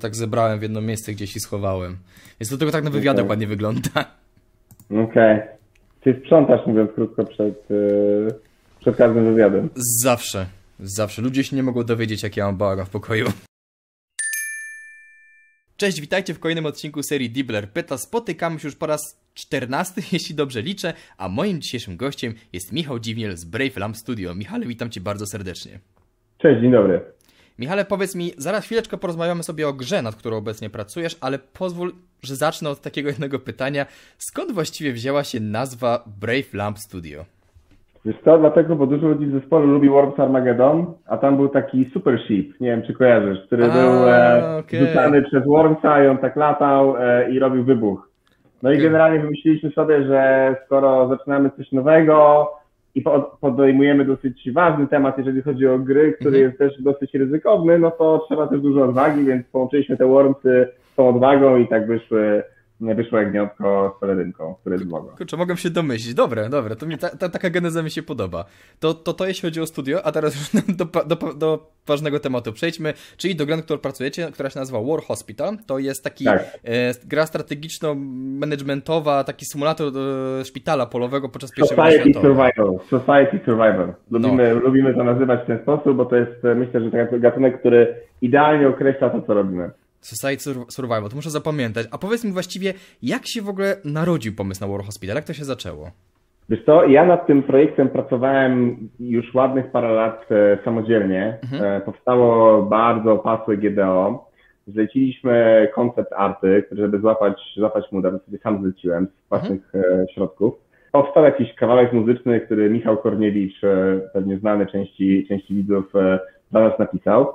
tak zebrałem w jedno miejsce, gdzieś i schowałem. Więc to tylko tak na wywiadach ładnie wygląda. Okej. Czyli sprzątasz, mówiąc krótko, przed każdym wywiadem. Zawsze. Zawsze. Ludzie się nie mogą dowiedzieć, jak ja mam bałagan w pokoju. Cześć, witajcie w kolejnym odcinku serii Dibbler Pyta. Spotykamy się już po raz 14, jeśli dobrze liczę, a moim dzisiejszym gościem jest Michał Dziwniel z Brave Lamb Studio. Michale, witam Cię bardzo serdecznie. Cześć, dzień dobry. Michale, powiedz mi, zaraz chwileczkę porozmawiamy sobie o grze, nad którą obecnie pracujesz, ale pozwól, że zacznę od takiego jednego pytania. Skąd właściwie wzięła się nazwa Brave Lamb Studio? Wiesz co, dlatego, bo dużo ludzi w zespole lubi Worms Armageddon, a tam był taki super ship, nie wiem czy kojarzysz, który był rzucany przez Wormsa i on tak latał i robił wybuch. No i generalnie wymyśliliśmy sobie, że skoro zaczynamy coś nowego i podejmujemy dosyć ważny temat, jeżeli chodzi o gry, który jest też dosyć ryzykowny, no to trzeba też dużo odwagi, więc połączyliśmy te Wormsy z tą odwagą i tak wyszło jak gniotko z pelerynką, które jest mogło. Kurczę, mogę się domyślić. Dobre, to mi taka geneza mi się podoba. To jeśli chodzi o studio, a teraz już do ważnego tematu przejdźmy, czyli do gry, na którą pracujecie, która się nazywa War Hospital. To jest taki gra strategiczno-managementowa, taki symulator szpitala polowego podczas I wojny światowej. Society Survivor. Lubimy to nazywać w ten sposób, bo to jest, myślę, że taki gatunek, który idealnie określa to, co robimy. Society Survival, to muszę zapamiętać. A powiedz mi właściwie, jak się w ogóle narodził pomysł na War Hospital? Jak to się zaczęło? Wiesz co, ja nad tym projektem pracowałem już ładnych parę lat samodzielnie. Powstało bardzo pasłe GDO. Zleciliśmy koncept arty, żeby złapać muda, w zasadzie sam zleciłem z własnych środków. Powstał jakiś kawałek muzyczny, który Michał Korniewicz, pewnie znany części widzów, dla nas napisał.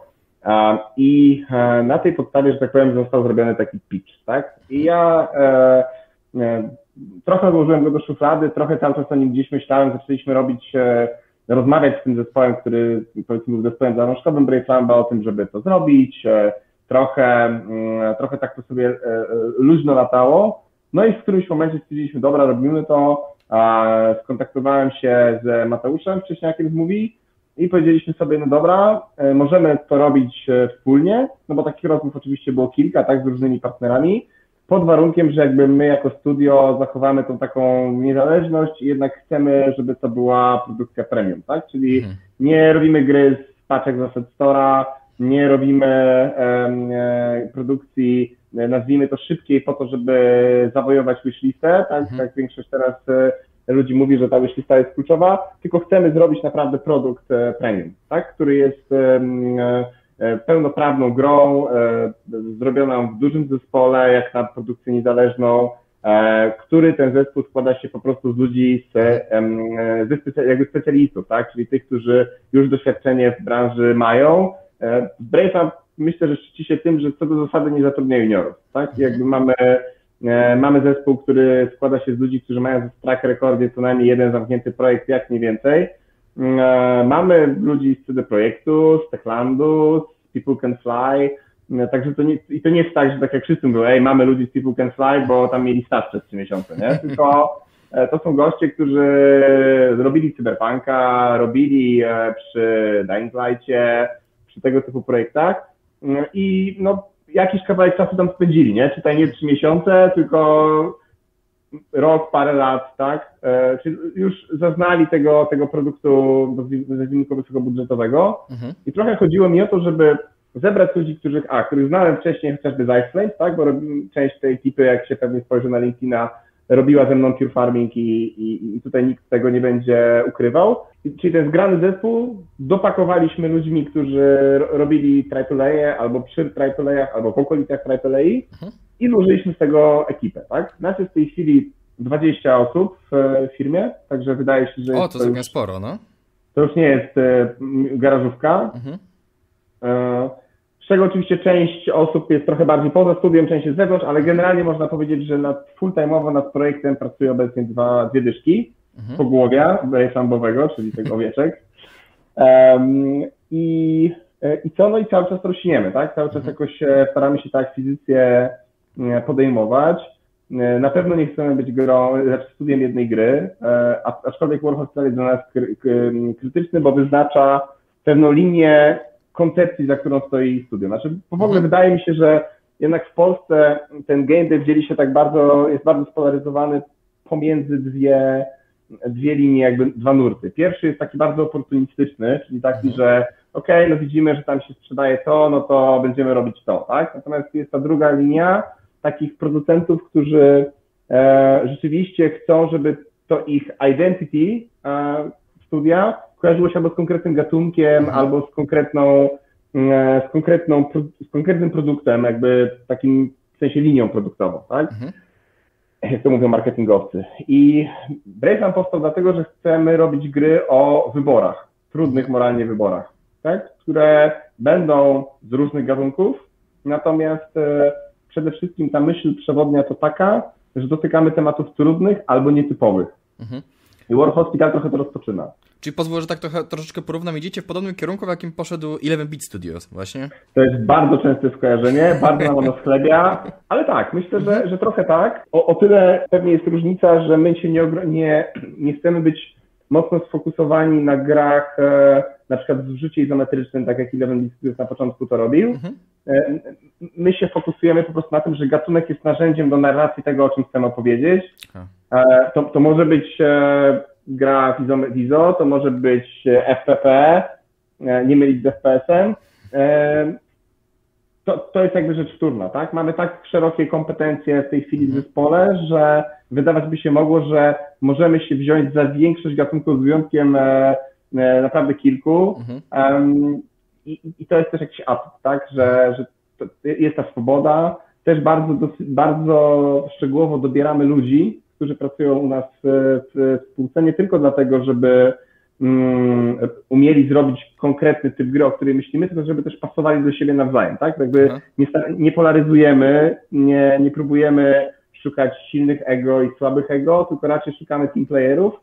I na tej podstawie, że tak powiem, został zrobiony taki pitch, tak? I ja trochę odłożyłem go do szuflady, trochę cały czas o nim gdzieś myślałem, zaczęliśmy rozmawiać z tym zespołem, który powiedzmy był zespołem zalążkowym Brave Lamba, o tym, żeby to zrobić, trochę tak to sobie luźno latało, no i w którymś momencie stwierdziliśmy, dobra, robimy to, skontaktowałem się z Mateuszem, wcześniakiem z Movie, i powiedzieliśmy sobie, no dobra, możemy to robić wspólnie, no bo takich rozmów oczywiście było kilka, tak, z różnymi partnerami, pod warunkiem, że jakby my jako studio zachowamy tą taką niezależność i jednak chcemy, żeby to była produkcja premium, tak, czyli nie robimy gry z paczek z Asset Store'a, nie robimy produkcji, nazwijmy to szybkiej, po to, żeby zawojować wishlistę, tak, tak większość teraz ludzi mówi, że ta wishlista jest kluczowa, tylko chcemy zrobić naprawdę produkt premium, tak? Który jest pełnoprawną grą, zrobioną w dużym zespole, jak na produkcję niezależną, który ten zespół składa się po prostu z ludzi, jakby specjalistów, tak? Czyli tych, którzy już doświadczenie w branży mają. Brave, myślę, że szczyci się tym, że co do zasady nie zatrudnia juniorów, tak? Jakby mamy zespół, który składa się z ludzi, którzy mają w track recordzie co najmniej jeden zamknięty projekt, jak nie więcej. Mamy ludzi z CD Projektu, z Techlandu, z People Can Fly, także to nie jest tak, że tak jak wszyscy mówią, ej, mamy ludzi z People Can Fly, bo tam mieli staż przez 3 miesiące, nie? Tylko to są goście, którzy robili Cyberpunka, robili przy Dying Light'cie, przy tego typu projektach i no jakiś kawałek czasu tam spędzili, nie? Czytaj nie 3 miesiące, tylko rok, parę lat, tak? Czyli już zaznali tego produktu wysokobudżetowego i trochę chodziło mi o to, żeby zebrać ludzi, których znałem wcześniej, chociażby z Iceland, tak? Bo część tej ekipy, jak się pewnie spojrzy na LinkedIna, robiła ze mną Pure Farming i tutaj nikt tego nie będzie ukrywał. Czyli ten zgrany zespół dopakowaliśmy ludźmi, którzy robili triple-aje, albo przy triple-ajach, albo w okolicach triple-ai i złożyliśmy z tego ekipę, tak? Nas jest w tej chwili 20 osób w firmie, także wydaje się, że... O, to całkiem sporo, no. To już nie jest garażówka. Z czego oczywiście część osób jest trochę bardziej poza studiem, część jest z zewnątrz, ale generalnie można powiedzieć, że full-time'owo nad projektem pracuje obecnie dwie dyszki. Pogłowia brejflambowego, czyli tego owieczek. I co? No i cały czas rośniemy, tak? Cały czas jakoś staramy się te akwizycje podejmować. Na pewno nie chcemy być studiem jednej gry, aczkolwiek War Hospital jest dla nas krytyczny, bo wyznacza pewną linię koncepcji, za którą stoi studio. Znaczy, w ogóle wydaje mi się, że Jednak w Polsce ten game dev dzieli się tak bardzo, jest bardzo spolaryzowany pomiędzy dwie linie, jakby dwa nurty. Pierwszy jest taki bardzo oportunistyczny, czyli taki, że okej, no widzimy, że tam się sprzedaje to, no to będziemy robić to, tak? Natomiast jest ta druga linia takich producentów, którzy rzeczywiście chcą, żeby to ich identity studia kojarzyło się albo z konkretnym gatunkiem, albo z konkretnym produktem, jakby w takim sensie linią produktową, tak? Jak to mówią marketingowcy. I Brave Lamb powstał dlatego, że chcemy robić gry o wyborach, trudnych moralnie wyborach, tak? Które będą z różnych gatunków, natomiast przede wszystkim ta myśl przewodnia to taka, że dotykamy tematów trudnych albo nietypowych. I War Hospital trochę to rozpoczyna. Czyli pozwól, że tak troszeczkę porównam, idziecie w podobnym kierunku, w jakim poszedł 11 bit studios właśnie? To jest bardzo częste skojarzenie, bardzo nam ono schlebia, ale tak, myślę, że trochę tak. O tyle pewnie jest różnica, że my się nie chcemy być mocno sfokusowani na grach, na przykład w rzucie izometrycznym, tak jak 11 bit studios na początku to robił. My się fokusujemy po prostu na tym, że gatunek jest narzędziem do narracji tego, o czym chcemy opowiedzieć. To może być gra w ISO, to może być FPP, nie mylić z FPS-em. To jest jakby rzecz wtórna, tak? Mamy tak szerokie kompetencje w tej chwili w zespole, że wydawać by się mogło, że możemy się wziąć za większość gatunków z wyjątkiem naprawdę kilku. I to jest też jakiś atut, tak? Że jest ta swoboda. Też bardzo szczegółowo dobieramy ludzi, którzy pracują u nas w spółce, nie tylko dlatego, żeby umieli zrobić konkretny typ gry, o której myślimy, tylko żeby też pasowali do siebie nawzajem, tak? Jakby nie polaryzujemy, nie próbujemy szukać silnych ego i słabych ego, tylko raczej szukamy team playerów.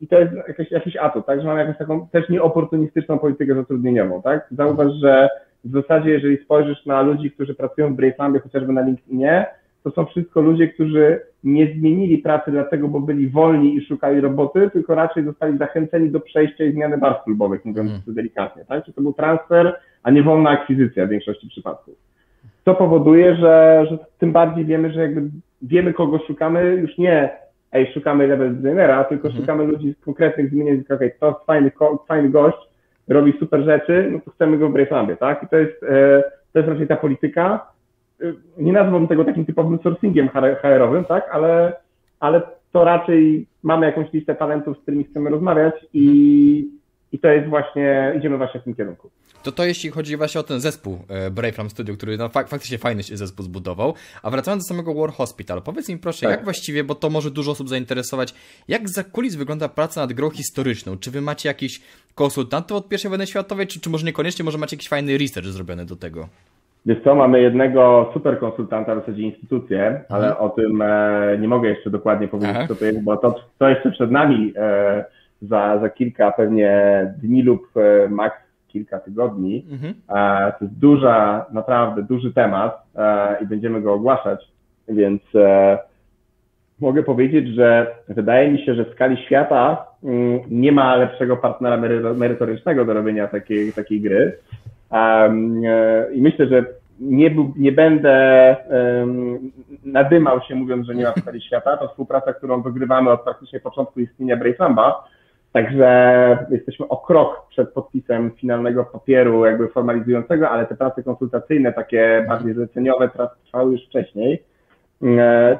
I to jest jakiś atut, tak? Że mamy jakąś taką też nieoportunistyczną politykę zatrudnieniową, tak? Zauważ, że w zasadzie, jeżeli spojrzysz na ludzi, którzy pracują w Brave Lambie, chociażby na LinkedInie, to są wszystko ludzie, którzy nie zmienili pracy dlatego, bo byli wolni i szukali roboty, tylko raczej zostali zachęceni do przejścia i zmiany barw klubowych, mówiąc delikatnie, tak? Czyli to był transfer, a nie wolna akwizycja w większości przypadków. Co powoduje, że tym bardziej wiemy, że jakby wiemy, kogo szukamy, już nie szukamy level designera, tylko szukamy ludzi z konkretnych zmienień, to jest fajny gość, robi super rzeczy, no to chcemy go w Brave Lambie, tak? I to jest raczej ta polityka. Nie nazwałbym tego takim typowym sourcingiem HR-owym, tak? Ale to raczej mamy jakąś listę talentów, z którymi chcemy rozmawiać i to jest właśnie, idziemy właśnie w tym kierunku. To jeśli chodzi właśnie o ten zespół Brave Lamb Studio, który no, faktycznie fajny się zespół zbudował, a wracając do samego War Hospital, powiedz mi proszę, jak właściwie, bo to może dużo osób zainteresować, jak za kulis wygląda praca nad grą historyczną? Czy wy macie jakiś konsultantów od I wojny światowej, czy może niekoniecznie, może macie jakiś fajny research zrobiony do tego? Wiesz co, mamy jednego super konsultanta, w zasadzie instytucję, ale o tym nie mogę jeszcze dokładnie powiedzieć, co to jest, bo to jeszcze przed nami za kilka pewnie dni lub max kilka tygodni. To jest naprawdę duży temat i będziemy go ogłaszać, więc mogę powiedzieć, że wydaje mi się, że w skali świata nie ma lepszego partnera merytorycznego do robienia takiej gry. I myślę, że nie będę nadymał się, mówiąc, że nie ma w skali świata. To współpraca, którą wygrywamy od praktycznie początku istnienia Brave Lamba. Także jesteśmy o krok przed podpisem finalnego papieru jakby formalizującego, ale te prace konsultacyjne, takie bardziej zleceniowe, trwały już wcześniej.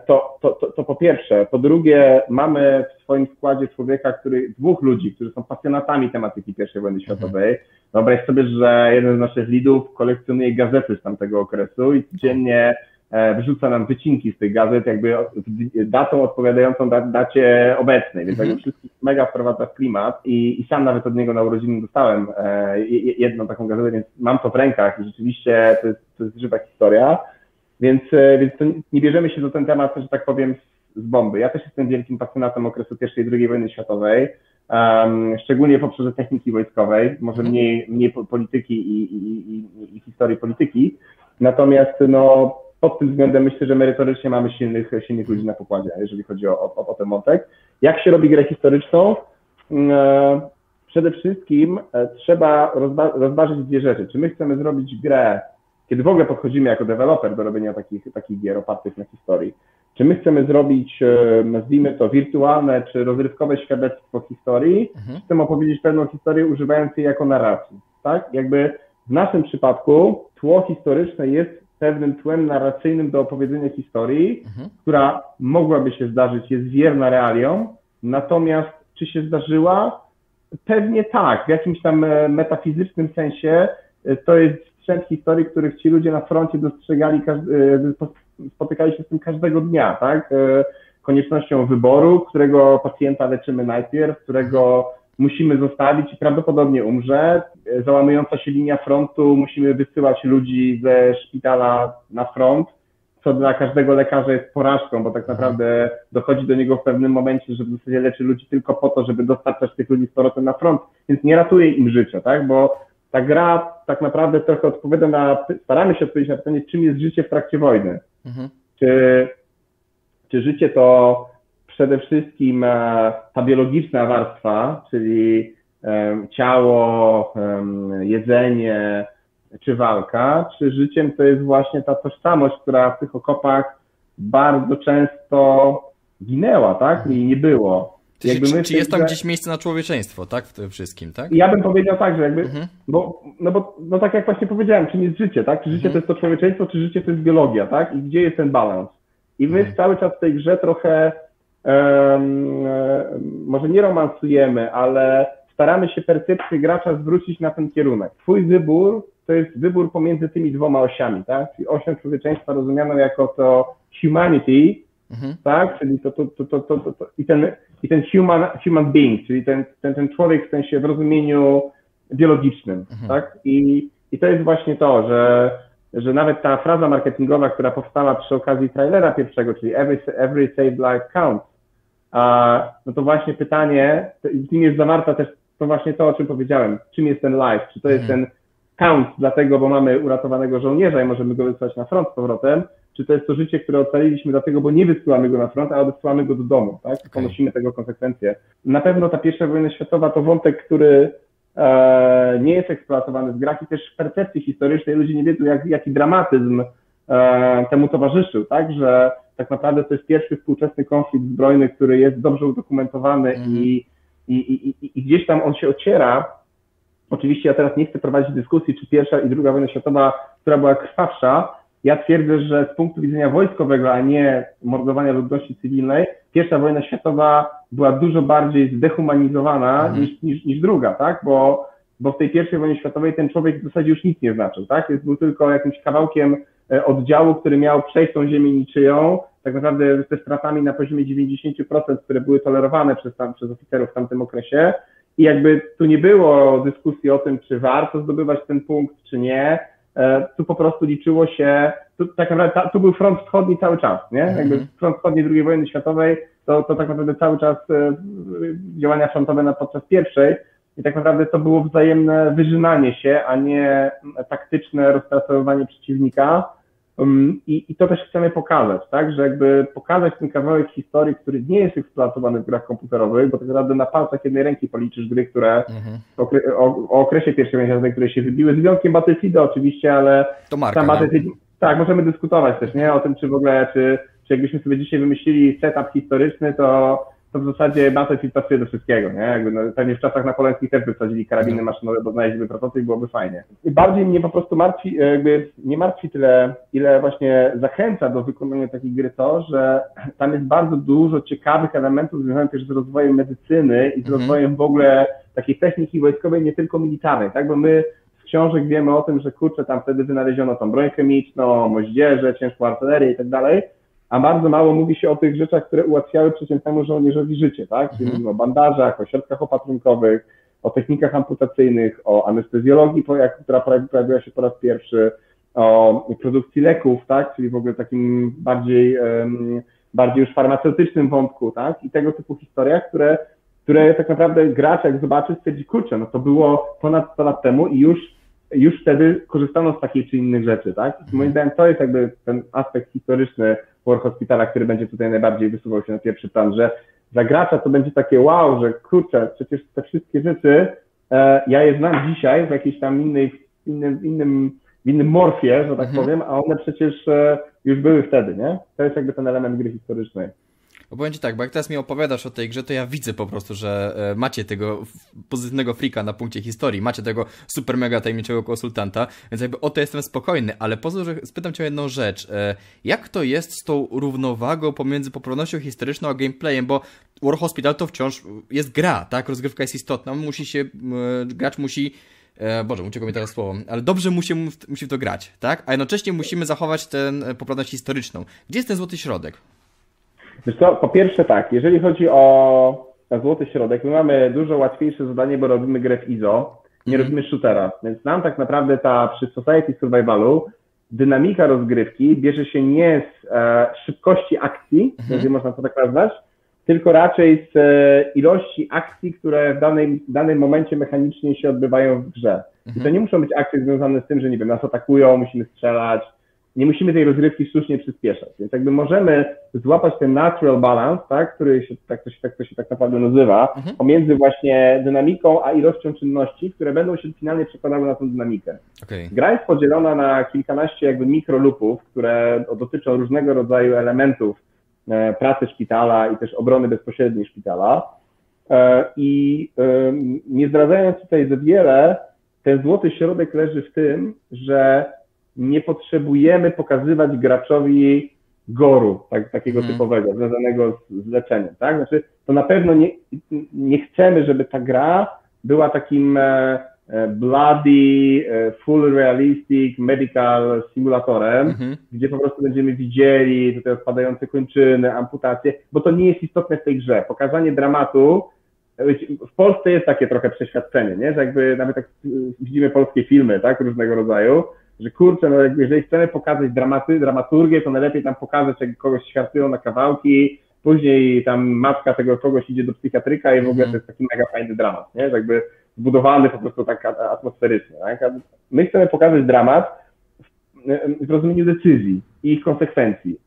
To po pierwsze. Po drugie, mamy w swoim składzie dwóch ludzi, którzy są pasjonatami tematyki I wojny światowej. Wyobraź sobie, że jeden z naszych lidów kolekcjonuje gazety z tamtego okresu i codziennie wrzuca nam wycinki z tych gazet, jakby datą odpowiadającą dacie obecnej, więc jakby wszystkich mega wprowadza w klimat i sam nawet od niego na urodziny dostałem jedną taką gazetę, więc mam to w rękach i rzeczywiście to jest żywa historia, więc to nie bierzemy się do ten temat, że tak powiem, z bomby. Ja też jestem wielkim pasjonatem okresu I i II wojny światowej, szczególnie w obszarze techniki wojskowej, może mniej polityki i historii polityki, natomiast no pod tym względem myślę, że merytorycznie mamy silnych ludzi na pokładzie, jeżeli chodzi o ten wątek. Jak się robi grę historyczną? Przede wszystkim trzeba rozważyć dwie rzeczy. Czy my chcemy zrobić grę kiedy w ogóle podchodzimy jako deweloper do robienia takich gier opartych na historii. Czy my chcemy zrobić, nazwijmy to, wirtualne czy rozrywkowe świadectwo historii, czy chcemy opowiedzieć pewną historię, używając jej jako narracji, tak? Jakby w naszym przypadku tło historyczne jest pewnym tłem narracyjnym do opowiedzenia historii, która mogłaby się zdarzyć, jest wierna realiom, natomiast czy się zdarzyła? Pewnie tak, w jakimś tam metafizycznym sensie to jest sprzęt historii, których ci ludzie na froncie dostrzegali, spotykali się z tym każdego dnia, tak? Koniecznością wyboru, którego pacjenta leczymy najpierw, którego musimy zostawić i prawdopodobnie umrze. Załamująca się linia frontu, musimy wysyłać ludzi ze szpitala na front, co dla każdego lekarza jest porażką, bo tak naprawdę dochodzi do niego w pewnym momencie, że w zasadzie leczy ludzi tylko po to, żeby dostarczać tych ludzi z powrotem na front, więc nie ratuje im życia, tak? Bo ta gra tak naprawdę trochę odpowiada na, staramy się odpowiedzieć na pytanie, czym jest życie w trakcie wojny. Czy życie to przede wszystkim ta biologiczna warstwa, czyli ciało, jedzenie czy walka, czy życiem to jest właśnie ta tożsamość, która w tych okopach bardzo często ginęła, tak? I nie było. Czy jest tam gdzieś miejsce na człowieczeństwo, tak? W tym wszystkim, tak? Ja bym powiedział tak, że jakby, bo tak jak właśnie powiedziałem, czym jest życie, tak? Czy życie to jest to człowieczeństwo, czy życie to jest biologia, tak? I gdzie jest ten balans? I my cały czas w tej grze trochę może nie romansujemy, ale staramy się percepcję gracza zwrócić na ten kierunek. Twój wybór to jest wybór pomiędzy tymi dwoma osiami, tak? Czyli osią człowieczeństwa rozumianą jako to humanity, tak? Czyli ten human being, czyli ten człowiek w sensie w rozumieniu biologicznym, tak? I to jest właśnie to, że nawet ta fraza marketingowa, która powstała przy okazji trailera pierwszego, czyli every saved life counts, no to właśnie pytanie, w nim jest zawarta też to właśnie to, o czym powiedziałem, czym jest ten life, czy to jest ten count, dlatego, bo mamy uratowanego żołnierza i możemy go wysłać na front z powrotem, czy to jest to życie, które ocaliliśmy dlatego, bo nie wysyłamy go na front, a odsyłamy go do domu, tak? Ponosimy tego konsekwencje. Na pewno ta pierwsza wojna światowa to wątek, który nie jest eksploatowany w grach i też w percepcji historycznej ludzie nie wiedzą, jaki dramatyzm temu towarzyszył, tak? Że tak naprawdę to jest pierwszy współczesny konflikt zbrojny, który jest dobrze udokumentowany i gdzieś tam on się ociera. Oczywiście ja teraz nie chcę prowadzić dyskusji, czy pierwsza i druga wojna światowa, która była krwawsza. Ja twierdzę, że z punktu widzenia wojskowego, a nie mordowania ludności cywilnej, pierwsza wojna światowa była dużo bardziej zdehumanizowana niż druga, tak? Bo w tej pierwszej wojnie światowej ten człowiek w zasadzie już nic nie znaczył, tak? Był tylko jakimś kawałkiem oddziału, który miał przejść tą ziemię niczyją, tak naprawdę ze stratami na poziomie 90%, które były tolerowane przez oficerów w tamtym okresie. I jakby tu nie było dyskusji o tym, czy warto zdobywać ten punkt, czy nie. Tu po prostu liczyło się, tu był front wschodni cały czas, nie? Jakby front wschodni II wojny światowej, to tak naprawdę cały czas działania frontowe podczas pierwszej. I tak naprawdę to było wzajemne wyżynanie się, a nie taktyczne rozpracowywanie przeciwnika. I to też chcemy pokazać, tak? Że jakby pokazać ten kawałek historii, który nie jest eksploatowany w grach komputerowych, bo tak naprawdę na palcach jednej ręki policzysz gry, które o okresie pierwszej wojny światowej, które się wybiły, z wyjątkiem Battlefielda oczywiście, ale to marka, tak, możemy dyskutować też, nie? O tym, czy w ogóle, czy jakbyśmy sobie dzisiaj wymyślili setup historyczny, to w zasadzie Battlefield pasuje do wszystkiego, nie? Jakby pewnie w czasach napoleońskich też wysadzili karabiny maszynowe, bo znaleźliby prototyp i byłoby fajnie. I bardziej mnie po prostu martwi, jakby nie martwi tyle, ile właśnie zachęca do wykonania takiej gry to, że tam jest bardzo dużo ciekawych elementów związanych też z rozwojem medycyny i z rozwojem w ogóle takiej techniki wojskowej, nie tylko militarnej, tak? Bo my z książek wiemy o tym, że kurczę, tam wtedy wynaleziono tą broń chemiczną, moździerze, ciężką artylerię i tak dalej, a bardzo mało mówi się o tych rzeczach, które ułatwiały przeciętnemu żołnierzowi życie, tak? Czyli mówimy o bandażach, o środkach opatrunkowych, o technikach amputacyjnych, o anestezjologii, która pojawiła się po raz pierwszy, o produkcji leków, tak? Czyli w ogóle takim bardziej już farmaceutycznym wątku, tak? I tego typu historiach, które tak naprawdę gracz jak zobaczy, stwierdzi, kurczę, no to było ponad 100 lat temu i już wtedy korzystano z takich czy innych rzeczy, tak? I moim zdaniem to jest jakby ten aspekt historyczny War Hospitala, który będzie tutaj najbardziej wysuwał się na pierwszy plan, że dla gracza to będzie takie wow, że kurczę, przecież te wszystkie rzeczy ja je znam dzisiaj w jakiejś tam innej, innym w innym morfie, że tak powiem, a one przecież już były wtedy, nie? To jest jakby ten element gry historycznej. Powiem ci tak, bo jak teraz mi opowiadasz o tej grze, to ja widzę po prostu, że macie tego pozytywnego freaka na punkcie historii, macie tego super mega tajemniczego konsultanta, więc jakby o to jestem spokojny, ale pozwól, że spytam cię o jedną rzecz. Jak to jest z tą równowagą pomiędzy poprawnością historyczną a gameplayem, bo War Hospital to wciąż jest gra, tak? Rozgrywka jest istotna, musi się, gracz musi... Boże, uciekło mi teraz słowo, ale dobrze musi w to grać, tak? A jednocześnie musimy zachować tę poprawność historyczną. Gdzie jest ten złoty środek? Wiesz co, po pierwsze tak, jeżeli chodzi o złoty środek, my mamy dużo łatwiejsze zadanie, bo robimy grę w ISO, nie robimy shootera, więc nam tak naprawdę ta przy Society Survivalu dynamika rozgrywki bierze się nie z szybkości akcji, jeżeli można to tak nazwać, tylko raczej z ilości akcji, które w danym momencie mechanicznie się odbywają w grze. I to nie muszą być akcje związane z tym, że nie wiem, nas atakują, musimy strzelać, nie musimy tej rozgrywki sztucznie przyspieszać. Więc jakby możemy złapać ten natural balance, tak, który się tak to się tak naprawdę nazywa, pomiędzy właśnie dynamiką a ilością czynności, które będą się finalnie przekładały na tą dynamikę. Okay. Gra jest podzielona na kilkanaście jakby mikrolupów, które dotyczą różnego rodzaju elementów pracy szpitala i też obrony bezpośredniej szpitala. I nie zdradzając tutaj za wiele, ten złoty środek leży w tym, że nie potrzebujemy pokazywać graczowi goru, takiego typowego, związanego z leczeniem, tak? Znaczy, to na pewno nie chcemy, żeby ta gra była takim bloody, full realistic medical simulatorem, gdzie po prostu będziemy widzieli tutaj odpadające kończyny, amputacje, bo to nie jest istotne w tej grze. Pokazanie dramatu, w Polsce jest takie trochę przeświadczenie, nie? Że jakby nawet tak widzimy polskie filmy, tak? Różnego rodzaju, że kurczę, no jeżeli chcemy pokazać dramaturgię, to najlepiej tam pokazać, jak kogoś świartują na kawałki, później tam matka tego kogoś idzie do psychiatryka i w ogóle to jest taki mega fajny dramat, nie? Że jakby zbudowany po prostu tak atmosferycznie, tak? My chcemy pokazać dramat w rozumieniu decyzji i ich konsekwencji,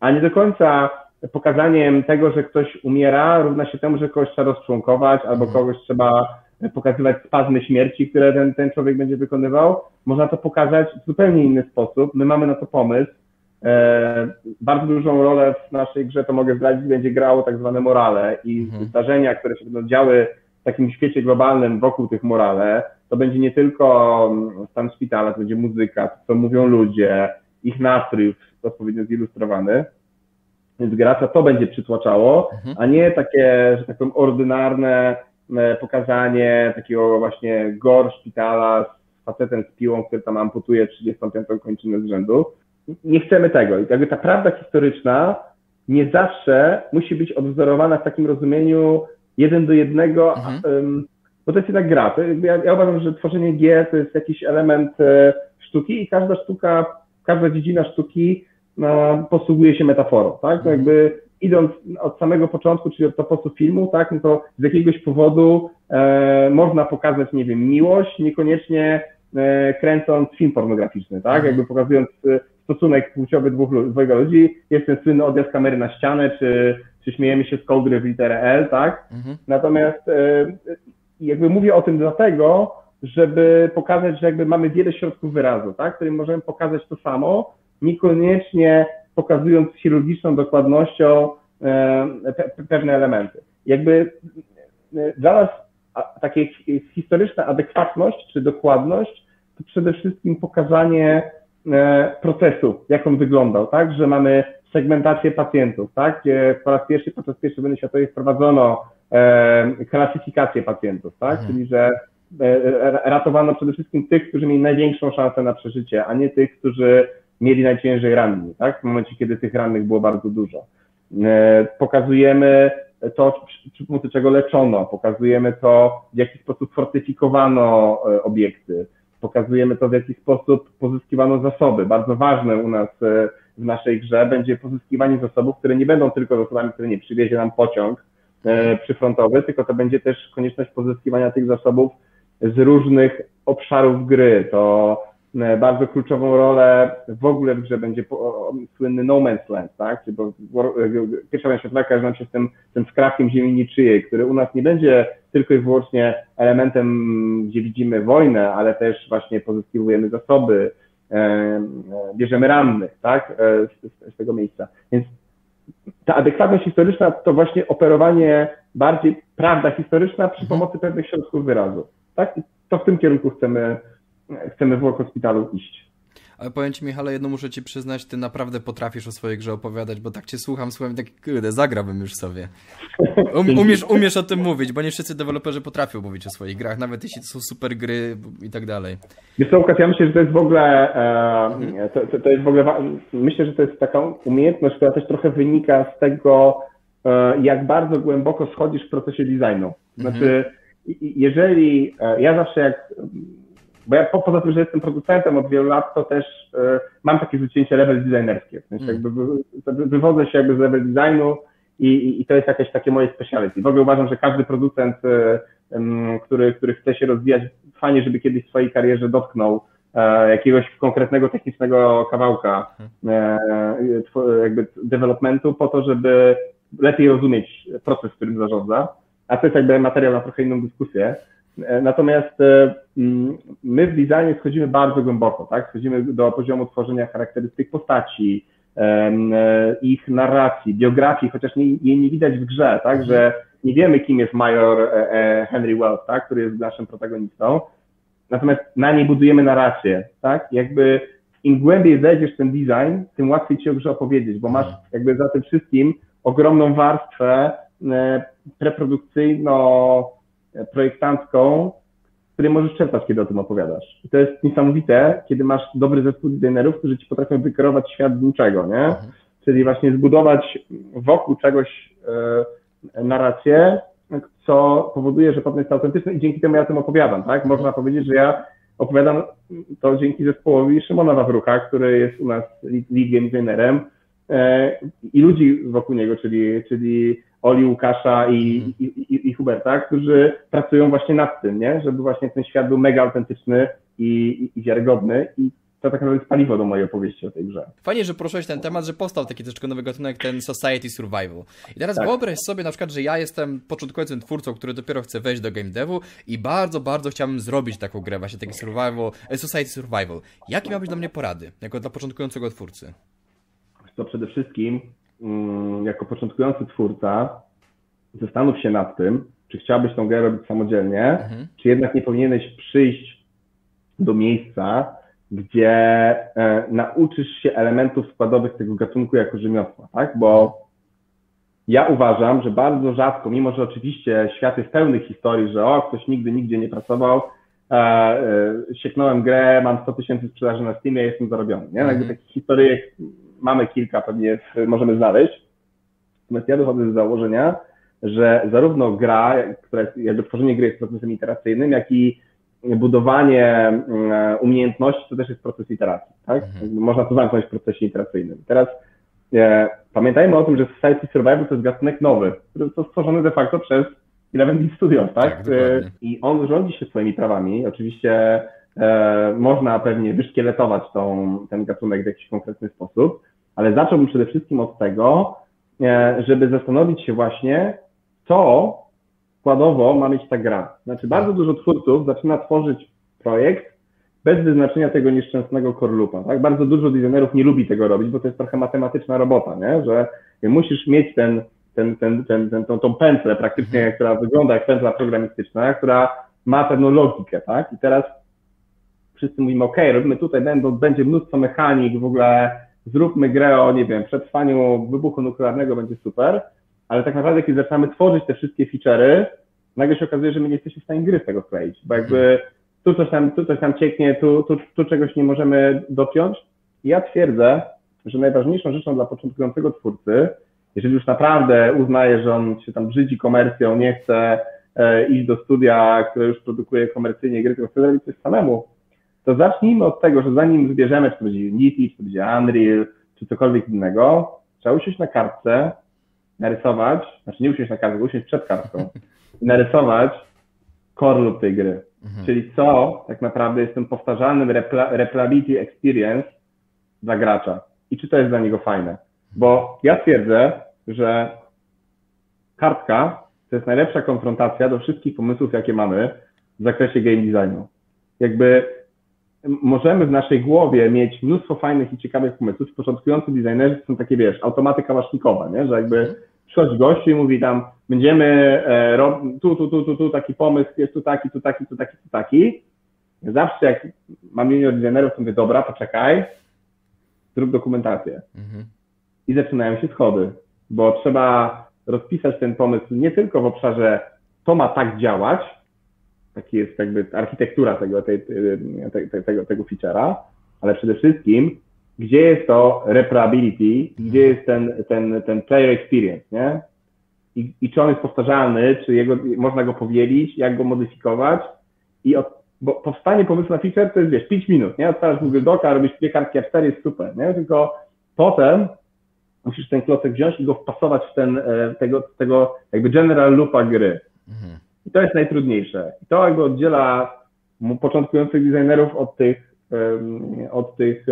a nie do końca pokazaniem tego, że ktoś umiera równa się temu, że kogoś trzeba rozczłonkować albo kogoś trzeba pokazywać spazmy śmierci, które ten człowiek będzie wykonywał. Można to pokazać w zupełnie inny sposób. My mamy na to pomysł. Bardzo dużą rolę w naszej grze, to mogę zdradzić, będzie grało tak zwane morale i zdarzenia, które się będą działy w takim świecie globalnym wokół tych morale. To będzie nie tylko stan szpitala, to będzie muzyka, to co mówią ludzie, ich nastrój odpowiednio zilustrowany. Więc gracza to będzie przytłaczało, a nie takie, że tak powiem, ordynarne pokazanie takiego właśnie gore szpitala z facetem z piłą, który tam amputuje 35. kończynę z rzędu. Nie chcemy tego. I jakby ta prawda historyczna nie zawsze musi być odwzorowana w takim rozumieniu 1:1, bo to jest jednak gra. To jakby ja uważam, że tworzenie gier to jest jakiś element sztuki i każda dziedzina sztuki posługuje się metaforą, tak? To jakby idąc od samego początku, czyli od toposu filmu, tak, no to z jakiegoś powodu można pokazać, nie wiem, miłość, niekoniecznie kręcąc film pornograficzny, tak, jakby pokazując stosunek płciowy dwojga ludzi, jest ten słynny odjazd kamery na ścianę, czy śmiejemy się z kołdry w literę L, tak, natomiast jakby mówię o tym dlatego, żeby pokazać, że jakby mamy wiele środków wyrazu, tak, którym możemy pokazać to samo, niekoniecznie pokazując chirurgiczną dokładnością pewne elementy. Jakby dla nas taka historyczna adekwatność czy dokładność to przede wszystkim pokazanie procesu, jak on wyglądał, tak? Że mamy segmentację pacjentów, tak? Gdzie podczas pierwszej wojny światowej wprowadzono klasyfikację pacjentów, tak? Czyli że ratowano przede wszystkim tych, którzy mieli największą szansę na przeżycie, a nie tych, którzy mieli najciężej ranni, tak? W momencie, kiedy tych rannych było bardzo dużo. Pokazujemy to, przy pomocy czego leczono, pokazujemy to, w jaki sposób fortyfikowano obiekty, pokazujemy to, w jaki sposób pozyskiwano zasoby. Bardzo ważne u nas w naszej grze będzie pozyskiwanie zasobów, które nie będą tylko zasobami, które nie przywiezie nam pociąg przyfrontowy, tylko to będzie też konieczność pozyskiwania tych zasobów z różnych obszarów gry. To bardzo kluczową rolę w ogóle w grze będzie słynny No Man's Land, tak? Bo pierwsza wojna światowa kojarzy nam się z tym skrawkiem ziemi niczyjej, który u nas nie będzie tylko i wyłącznie elementem, gdzie widzimy wojnę, ale też właśnie pozyskiwujemy zasoby, bierzemy rannych, tak, z tego miejsca. Więc ta adekwatność historyczna to właśnie operowanie bardziej prawda historyczna przy pomocy pewnych środków wyrazu, tak? I to w tym kierunku chcemy w War Hospitalu iść. Ale powiem Ci, Michale, jedno muszę Ci przyznać, Ty naprawdę potrafisz o swojej grze opowiadać, bo tak Cię słucham tak, kurde, zagrałbym już sobie. Umiesz o tym mówić, bo nie wszyscy deweloperzy potrafią mówić o swoich grach, nawet jeśli to są super gry i tak dalej. Wiesz co, Łukasz, ja myślę, że to jest w ogóle, to jest w ogóle, myślę, że to jest taka umiejętność, która też trochę wynika z tego, jak bardzo głęboko schodzisz w procesie designu. Znaczy, jeżeli, ja zawsze jak... Bo ja poza tym, że jestem producentem od wielu lat, to też mam takie wycięcie level designerskie. W sensie jakby wywodzę się jakby z level designu i to jest jakieś takie moje speciality. W ogóle uważam, że każdy producent, który chce się rozwijać, fajnie, żeby kiedyś w swojej karierze dotknął jakiegoś konkretnego technicznego kawałka jakby developmentu po to, żeby lepiej rozumieć proces, którym zarządza. A to jest jakby materiał na trochę inną dyskusję. Natomiast my w designie schodzimy bardzo głęboko, tak? Schodzimy do poziomu tworzenia charakterystyk postaci, ich narracji, biografii, chociaż jej nie widać w grze, tak? Że nie wiemy, kim jest Major Henry Wells, tak? Który jest naszym protagonistą, natomiast na niej budujemy narrację, tak? Jakby im głębiej wejdziesz w ten design, tym łatwiej Ci o grze opowiedzieć, bo masz jakby za tym wszystkim ogromną warstwę preprodukcyjno- projektantką, której możesz czerpać, kiedy o tym opowiadasz. I to jest niesamowite, kiedy masz dobry zespół designerów, którzy ci potrafią wykierować świat z niczego, nie? Czyli właśnie zbudować wokół czegoś narrację, co powoduje, że potem jest autentyczne i dzięki temu ja o tym opowiadam, tak? Można powiedzieć, że ja opowiadam to dzięki zespołowi Szymona Wawrucha, który jest u nas lead game designerem i ludzi wokół niego, czyli Oli Łukasza i Huberta, którzy pracują właśnie nad tym, nie? Żeby właśnie ten świat był mega autentyczny i wiarygodny. I to tak naprawdę jest paliwo do mojej opowieści o tej grze. Fajnie, że poruszyłeś ten temat, że powstał taki troszkę nowy gatunek, ten Society Survival. I teraz wyobraź sobie na przykład, że ja jestem początkującym twórcą, który dopiero chce wejść do game devu i bardzo, bardzo chciałbym zrobić taką grę, właśnie taki survival, Society Survival. Jakie miałbyś dla mnie porady, jako dla początkującego twórcy? To przede wszystkim... jako początkujący twórca zastanów się nad tym, czy chciałbyś tą grę robić samodzielnie, czy jednak nie powinieneś przyjść do miejsca, gdzie nauczysz się elementów składowych tego gatunku jako rzemiosła, tak? Bo ja uważam, że bardzo rzadko, mimo że oczywiście świat jest pełny historii, że o, ktoś nigdy nigdzie nie pracował, sieknąłem grę, mam 100 tysięcy sprzedaży na Steamie, jestem zarobiony, nie? Jakby takich historyjek mamy kilka, pewnie możemy znaleźć. Natomiast ja wychodzę z założenia, że zarówno gra, która jest, jakby tworzenie gry jest procesem iteracyjnym, jak i budowanie umiejętności to też jest proces iteracji, tak? Można to zamknąć w procesie iteracyjnym. Teraz pamiętajmy o tym, że Society Survival to jest gatunek nowy, który został stworzony de facto przez 11 bit studios, tak? I on rządzi się swoimi prawami. Oczywiście można pewnie wyszkieletować ten gatunek w jakiś konkretny sposób, ale zacząłbym przede wszystkim od tego, żeby zastanowić się właśnie, co składowo ma mieć ta gra. Znaczy bardzo dużo twórców zaczyna tworzyć projekt bez wyznaczenia tego nieszczęsnego core loopa, tak? Bardzo dużo designerów nie lubi tego robić, bo to jest trochę matematyczna robota, nie? Że musisz mieć tą pętlę praktycznie, która wygląda jak pętla programistyczna, która ma pewną logikę, tak? I teraz wszyscy mówimy, ok, robimy tutaj, będzie mnóstwo mechanik, w ogóle zróbmy grę o, nie wiem, przetrwaniu wybuchu nuklearnego, będzie super, ale tak naprawdę, kiedy zaczynamy tworzyć te wszystkie feature'y, nagle się okazuje, że my nie jesteśmy w stanie gry z tego kleić, bo jakby tu coś tam cieknie, tu czegoś nie możemy dopiąć. I ja twierdzę, że najważniejszą rzeczą dla początkującego twórcy, jeżeli już naprawdę uznaje, że on się tam brzydzi komercją, nie chce iść do studia, które już produkuje komercyjnie gry, tylko chce zrobić coś samemu, to zacznijmy od tego, że zanim wybierzemy, czy to będzie Unity, czy to będzie Unreal, czy cokolwiek innego, trzeba usiąść na kartce, narysować, znaczy nie usiąść na kartce, usiąść przed kartką i narysować core loop tej gry. Czyli co tak naprawdę jest tym powtarzalnym replayability experience dla gracza i czy to jest dla niego fajne. Bo ja twierdzę, że kartka to jest najlepsza konfrontacja do wszystkich pomysłów, jakie mamy w zakresie game designu. Jakby możemy w naszej głowie mieć mnóstwo fajnych i ciekawych pomysłów. Początkujący designerzy są takie, wiesz, automaty kałasznikowe, nie? Że jakby przychodzi gościu i mówi tam, będziemy tu taki pomysł, jest tu taki. Zawsze jak mam junior designerów, to mówię, dobra, poczekaj, zrób dokumentację. Mhm. I zaczynają się schody, bo trzeba rozpisać ten pomysł nie tylko w obszarze to ma tak działać, taki jest jakby architektura tego feature'a, ale przede wszystkim, gdzie jest to reparability, gdzie jest ten player experience, nie? I czy on jest powtarzalny, czy można go powielić, jak go modyfikować, bo powstanie pomysłu na feature to jest, wiesz, 5 minut, nie? Odpalasz Google Doc'a, robisz 2 kartki A4, jest super, nie? Tylko potem musisz ten klocek wziąć i go wpasować w tego jakby general loopa gry. Mhm. I to jest najtrudniejsze. I to jakby oddziela początkujących designerów od tych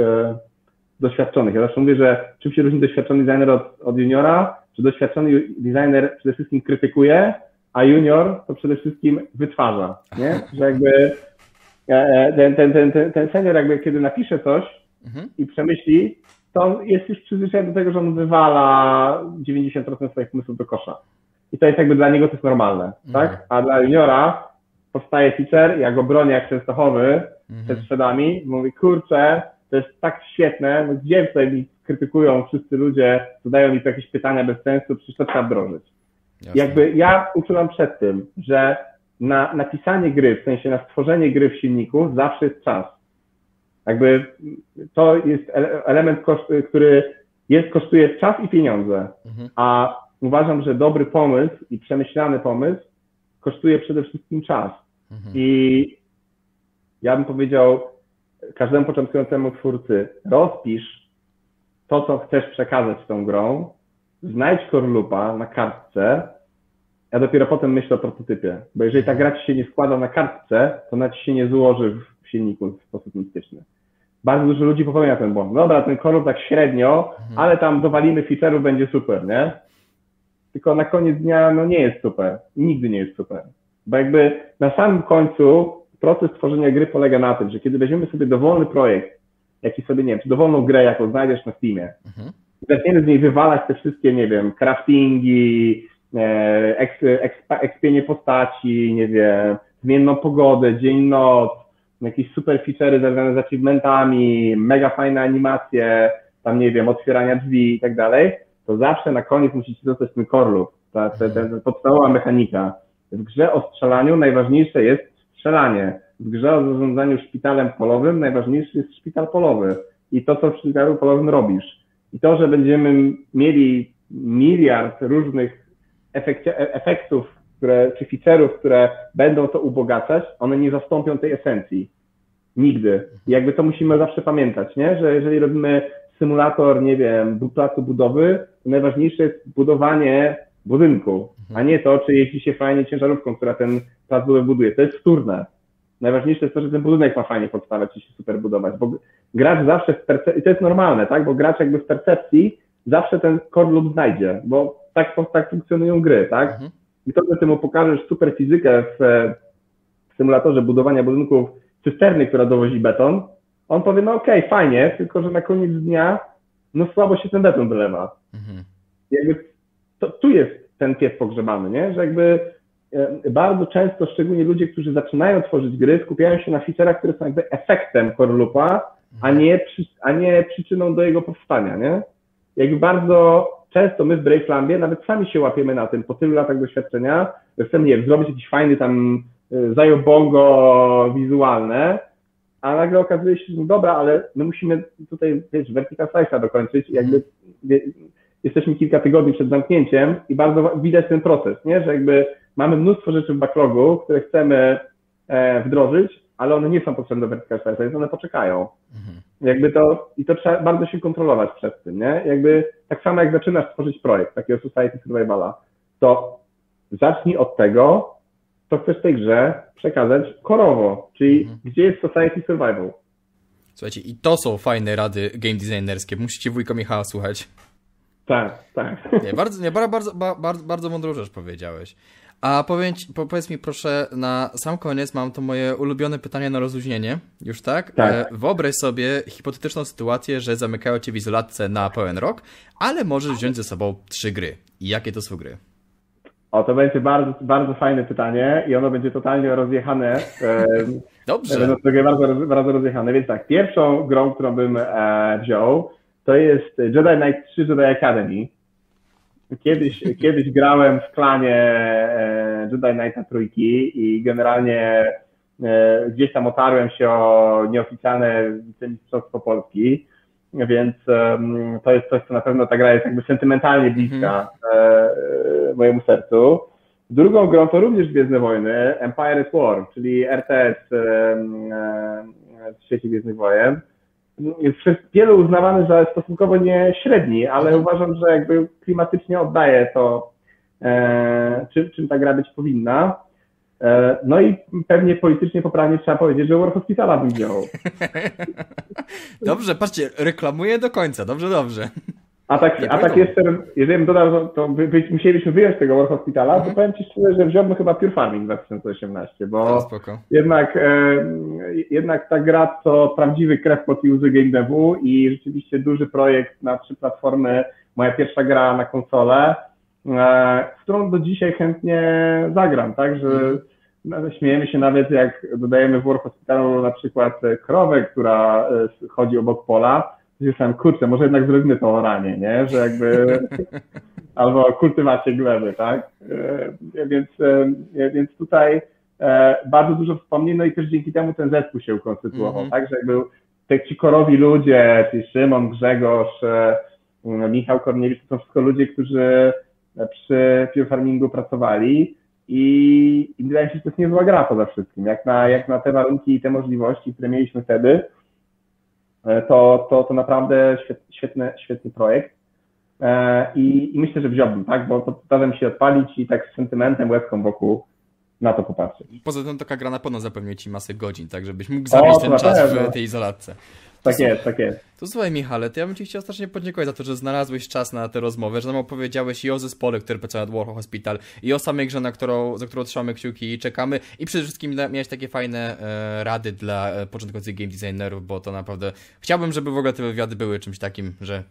doświadczonych. Ja zawsze mówię, że czym się różni doświadczony designer od juniora, że doświadczony designer przede wszystkim krytykuje, a junior to przede wszystkim wytwarza, nie? Że jakby ten senior jakby kiedy napisze coś i przemyśli, to on jest już przyzwyczajony do tego, że on wywala 90% swoich pomysłów do kosza. I to jest jakby dla niego to jest normalne, tak? A dla juniora powstaje feature, ja go bronię jak Częstochowy przed szedami, mówi, kurczę, to jest tak świetne, gdzie tutaj mi krytykują wszyscy ludzie, zadają mi tu jakieś pytania bez sensu, przecież to trzeba wdrożyć. Jasne. Jakby ja uczułam przed tym, że na napisanie gry, w sensie na stworzenie gry w silniku zawsze jest czas. Jakby to jest element, który kosztuje czas i pieniądze, a uważam, że dobry pomysł i przemyślany pomysł kosztuje przede wszystkim czas. I ja bym powiedział każdemu początkującemu twórcy, rozpisz to, co chcesz przekazać tą grą, znajdź core loopa na kartce, ja dopiero potem myślę o prototypie, bo jeżeli ta gra ci się nie składa na kartce, to ona ci się nie złoży w silniku w sposób mistyczny. Bardzo dużo ludzi popełnia ten błąd. Dobra, ten core loop tak średnio, ale tam dowalimy feature'u, będzie super, nie? Tylko na koniec dnia no nie jest super, nigdy nie jest super. Bo jakby na samym końcu proces tworzenia gry polega na tym, że kiedy weźmiemy sobie dowolny projekt, jaki sobie, nie wiem, czy dowolną grę, jaką znajdziesz na Steamie, zaczniemy z niej wywalać te wszystkie, nie wiem, craftingi, ekspienie postaci, nie wiem, zmienną pogodę, dzień, noc, jakieś super feature'y związane z achievementami, mega fajne animacje, tam, nie wiem, otwierania drzwi i tak dalej, to zawsze na koniec musicie dostać ten core loop, ta podstawowa mechanika. W grze o strzelaniu najważniejsze jest strzelanie. W grze o zarządzaniu szpitalem polowym najważniejszy jest szpital polowy i to, co w szpitalu polowym robisz. I to, że będziemy mieli miliard różnych efektów, czy feature'ów, które będą to ubogacać, one nie zastąpią tej esencji. Nigdy. I jakby to musimy zawsze pamiętać, nie? Że jeżeli robimy symulator, nie wiem, placu budowy, to najważniejsze jest budowanie budynku, a nie to, czy jeździ się fajnie ciężarówką, która ten plac budowy buduje. To jest wtórne. Najważniejsze jest to, że ten budynek ma fajnie podstawać i się super budować, bo gracz zawsze w percepcji, i to jest normalne, tak, bo gracz jakby w percepcji zawsze ten core loop znajdzie, bo tak funkcjonują gry, tak. I to, że ty mu pokażesz super fizykę w symulatorze budowania budynków cysterny, która dowozi beton, on powie, no okej, fajnie, tylko że na koniec dnia no słabo się ten beton wylewa. Jakby tu jest ten pies pogrzebany, nie, że jakby bardzo często, szczególnie ludzie, którzy zaczynają tworzyć gry, skupiają się na feature'ach, które są jakby efektem core loopa, a nie przyczyną do jego powstania, nie? Jakby bardzo często my w Brave Lambie nawet sami się łapiemy na tym, po tylu latach doświadczenia, że chcemy, nie wiem, zrobić jakiś fajny tam zajobongo wizualne, a nagle okazuje się, że dobra, ale my musimy tutaj, wiesz, vertical slice'a dokończyć, jakby jesteśmy kilka tygodni przed zamknięciem i bardzo widać ten proces, nie? Że jakby mamy mnóstwo rzeczy w backlogu, które chcemy wdrożyć, ale one nie są potrzebne do vertical slice'a, więc one poczekają. Jakby to, i to trzeba bardzo się kontrolować przed tym, nie? Jakby tak samo jak zaczynasz tworzyć projekt takiego Society Survivala, to zacznij od tego, co chcesz tej grze przekazać korowo, czyli gdzie jest Society Survival. Słuchajcie, i to są fajne rady game designerskie, musicie wujka Michała słuchać. Tak, tak. Nie, bardzo mądrą rzecz powiedziałeś. A powiedz mi proszę, na sam koniec mam to moje ulubione pytanie na rozluźnienie, już tak? Tak. Wyobraź sobie hipotetyczną sytuację, że zamykają cię w izolatce na pełen rok, ale możesz wziąć ze sobą 3 gry. I jakie to są gry? O, to będzie bardzo, bardzo fajne pytanie i ono będzie totalnie rozjechane. Dobrze. Będzie bardzo, bardzo rozjechane, więc tak, pierwszą grą, którą bym wziął, to jest Jedi Knight 3 Jedi Academy. Kiedyś grałem w klanie Jedi Knighta Trójki i generalnie gdzieś tam otarłem się o nieoficjalne wicemistrzostwo Polski, więc to jest coś, co na pewno ta gra jest jakby sentymentalnie bliska mojemu sercu. Drugą grą to również Gwiezdne Wojny, Empire at War, czyli RTS z sieci Gwiezdnych Wojen. Przez wielu uznawany za stosunkowo nie średni, ale uważam, że jakby klimatycznie oddaje to, czym ta gra być powinna. No i pewnie politycznie poprawnie trzeba powiedzieć, że War Hospitala bym wziął. Dobrze, patrzcie, reklamuję do końca, dobrze. A tak jeszcze, jeżeli bym dodał, to musielibyśmy wyjąć tego War Hospitala, to powiem ci szczerze, że wziąłbym chyba Pure Farming 2018, bo jednak ta gra to prawdziwy krew pod i łzy game devu i rzeczywiście duży projekt na 3 platformy, moja pierwsza gra na konsolę, z którą do dzisiaj chętnie zagram, tak, że śmiejemy się nawet, jak dodajemy w War Hospitalu na przykład krowę, która chodzi obok pola, myślałem, kurczę, może jednak zrobimy to oranie, nie? Że jakby, albo kultywacie gleby, tak? Więc tutaj bardzo dużo wspomnień, no i też dzięki temu ten zespół się ukonstytuował, tak? Że jakby ci korowi ludzie, czyli Szymon, Grzegorz, Michał Korniewicz, to są wszystko ludzie, którzy przy Pure Farmingu pracowali i wydaje mi się, że to jest niezła gra poza wszystkim. Jak na te warunki i te możliwości, które mieliśmy wtedy, to naprawdę świetny projekt i myślę, że wziąłbym, tak, bo to da się odpalić i tak z sentymentem, łezką wokół na to popatrzeć. Poza tym taka gra na pewno zapewni ci masę godzin, tak, żebyś mógł zabić ten czas w tej izolatce. Tak jest. To słuchaj, Michale, to ja bym ci chciał strasznie podziękować za to, że znalazłeś czas na tę rozmowę, że nam opowiedziałeś i o zespole, który pracował nad War Hospital, i o samej grze, za którą trzymamy kciuki i czekamy, i przede wszystkim miałeś takie fajne rady dla początkujących game designerów, bo to naprawdę chciałbym, żeby w ogóle te wywiady były czymś takim, że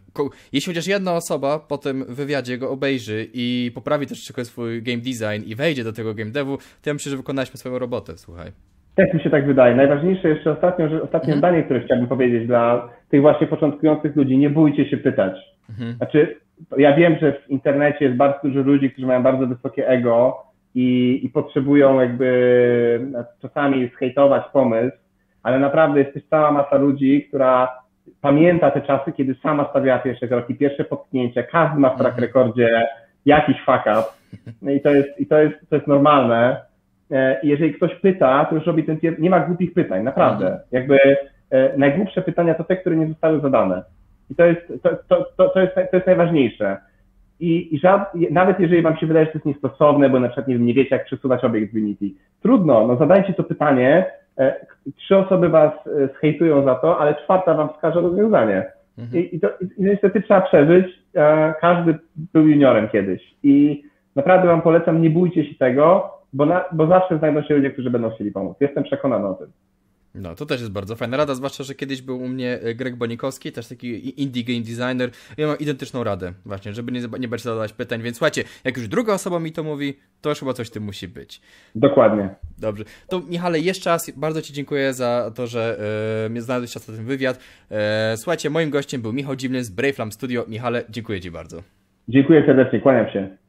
jeśli chociaż jedna osoba po tym wywiadzie go obejrzy i poprawi też troszeczkę swój game design i wejdzie do tego game devu, to ja myślę, że wykonaliśmy swoją robotę, słuchaj. Też mi się tak wydaje. Najważniejsze jeszcze ostatnie zdanie, które chciałbym powiedzieć dla tych właśnie początkujących ludzi. Nie bójcie się pytać. Znaczy, ja wiem, że w internecie jest bardzo dużo ludzi, którzy mają bardzo wysokie ego i potrzebują jakby czasami zhejtować pomysł, ale naprawdę jest też cała masa ludzi, która pamięta te czasy, kiedy sama stawiała pierwsze kroki, pierwsze potknięcia. Każdy ma w track rekordzie jakiś fuck up i to jest normalne. Jeżeli ktoś pyta, to już robi ten... Nie ma głupich pytań, naprawdę. Jakby najgłupsze pytania to te, które nie zostały zadane. I to jest najważniejsze. Nawet jeżeli wam się wydaje, że to jest niestosowne, bo na przykład nie wiecie, jak przesuwać obiekt w Unity. Trudno, no zadajcie to pytanie, 3 osoby was zhejtują za to, ale 4 wam wskaże rozwiązanie. I niestety trzeba przeżyć, każdy był juniorem kiedyś. I naprawdę wam polecam, nie bójcie się tego, bo zawsze znajdą się ludzie, którzy będą chcieli pomóc. Jestem przekonany o tym. No, to też jest bardzo fajna rada, zwłaszcza, że kiedyś był u mnie Greg Bonikowski, też taki indie game designer. Ja mam identyczną radę właśnie, żeby nie bać zadawać pytań, więc słuchajcie, jak już druga osoba mi to mówi, to już chyba coś w tym musi być. Dokładnie. Dobrze. To Michale, jeszcze raz bardzo ci dziękuję za to, że mnie znalazłeś czas na ten wywiad. Słuchajcie, moim gościem był Michał Dziwniel z Brave Lamb Studio. Michale, dziękuję ci bardzo. Dziękuję serdecznie, kłaniam się.